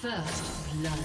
First blood.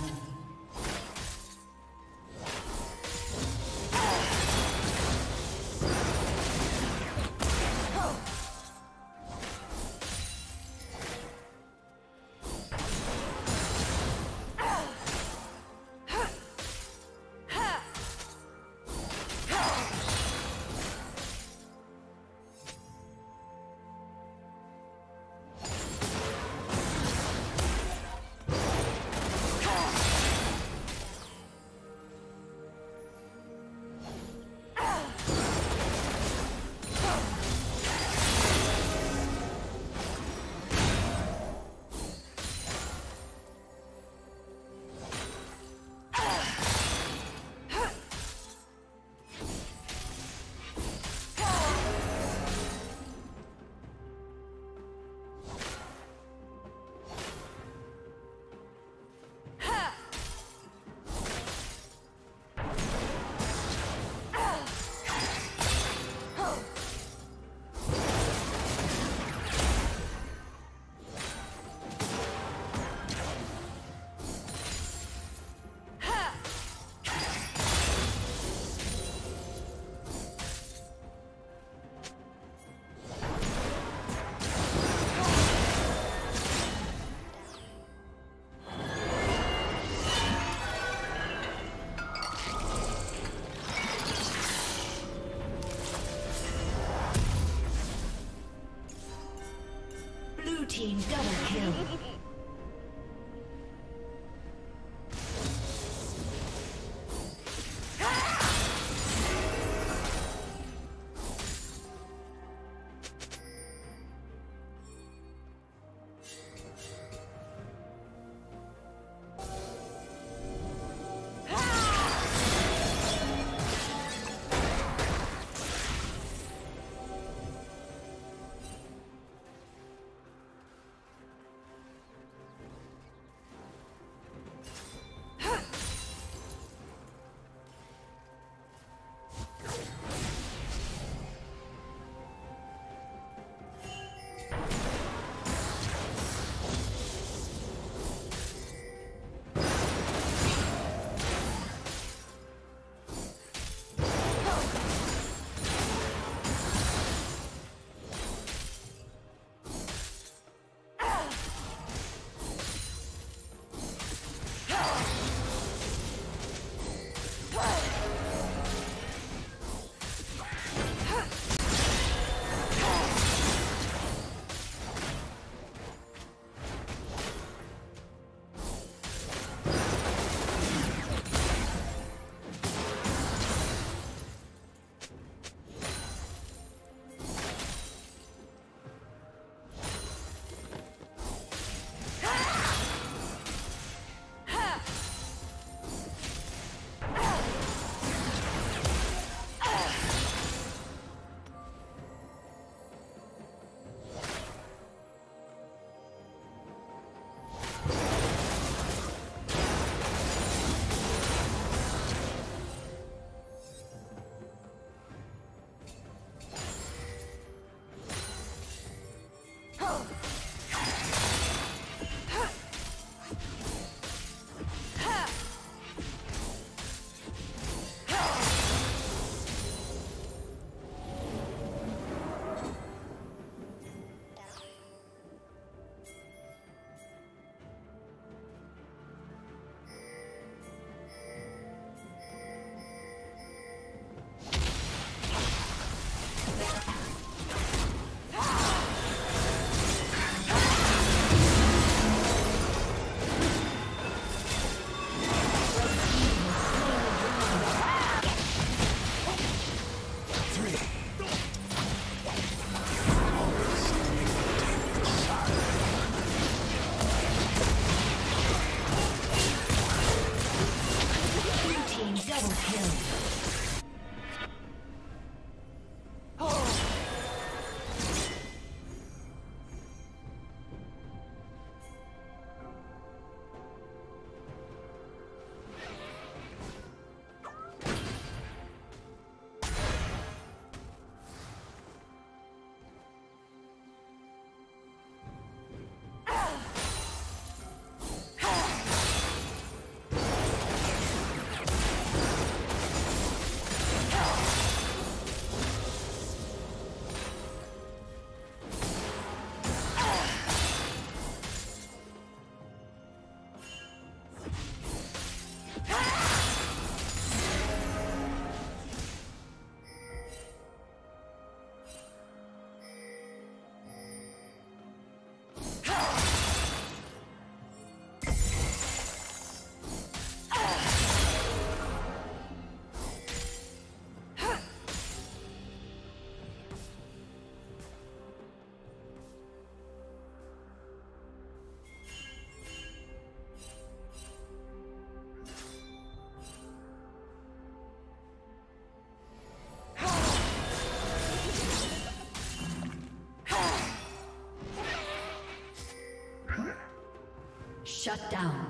Shut down.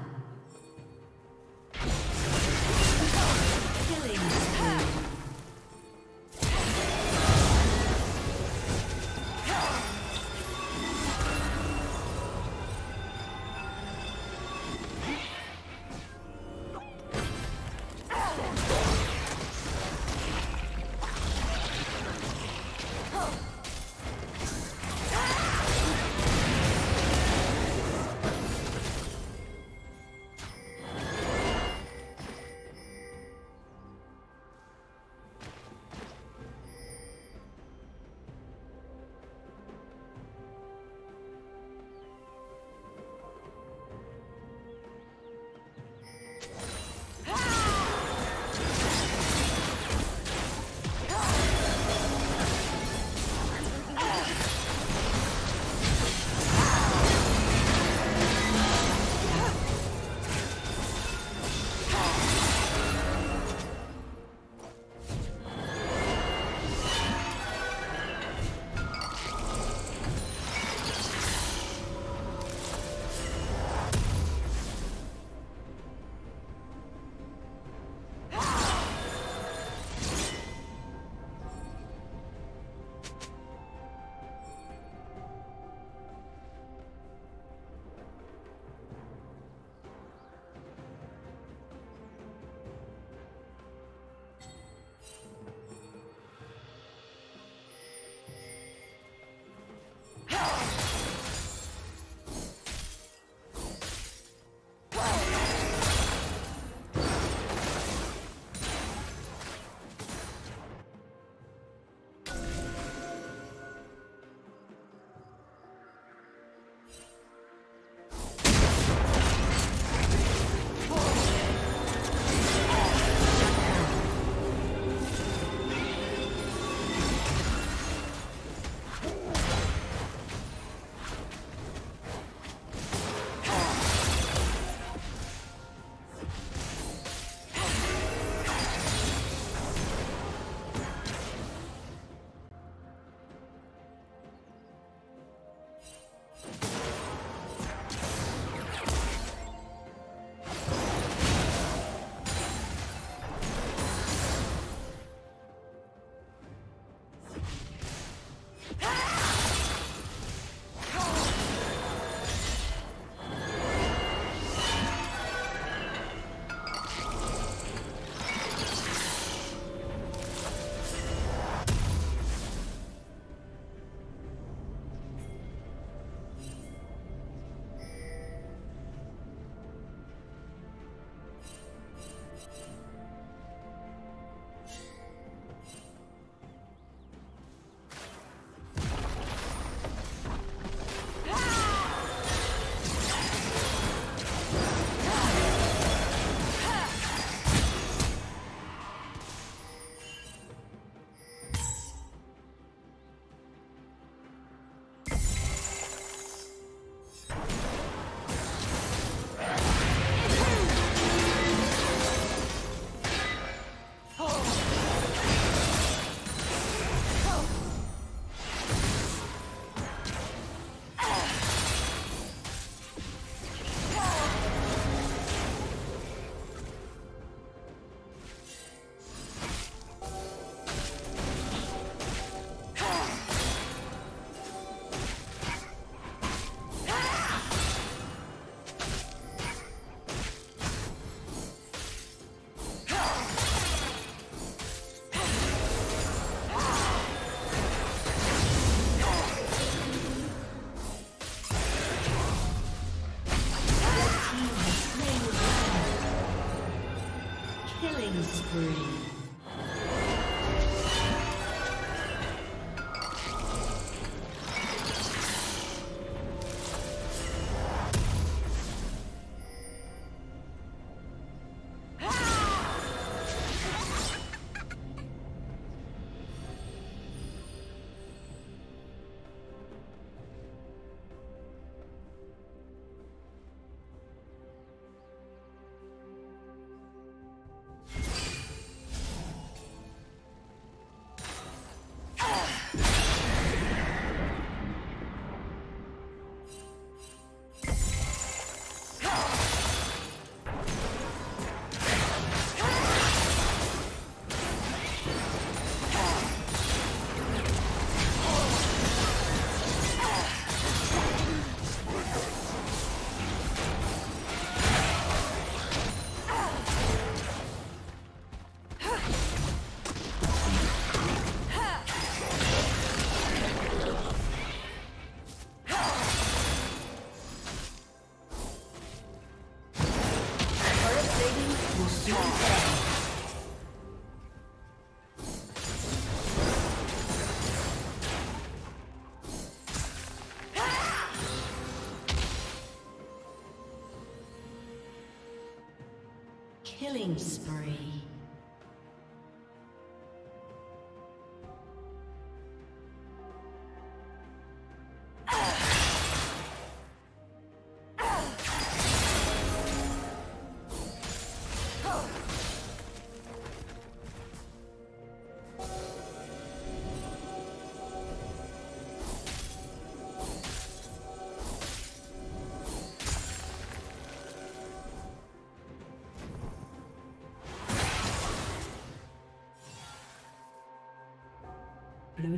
Killing spree. Blue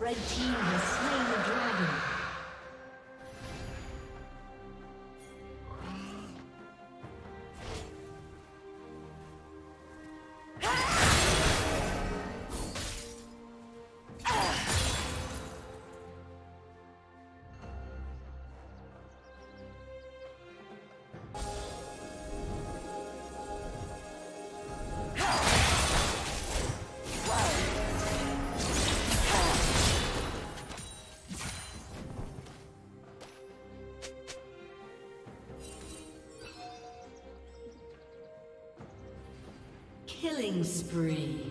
Red team has slain the dragon. Killing spree.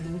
Blue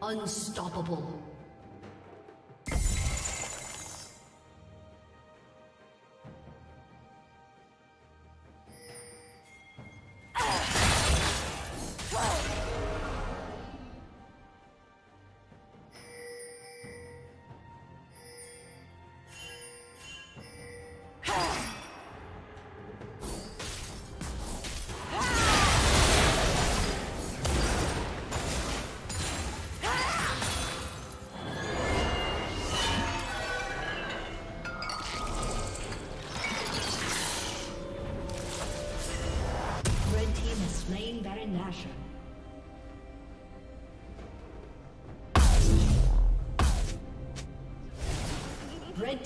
Unstoppable. Red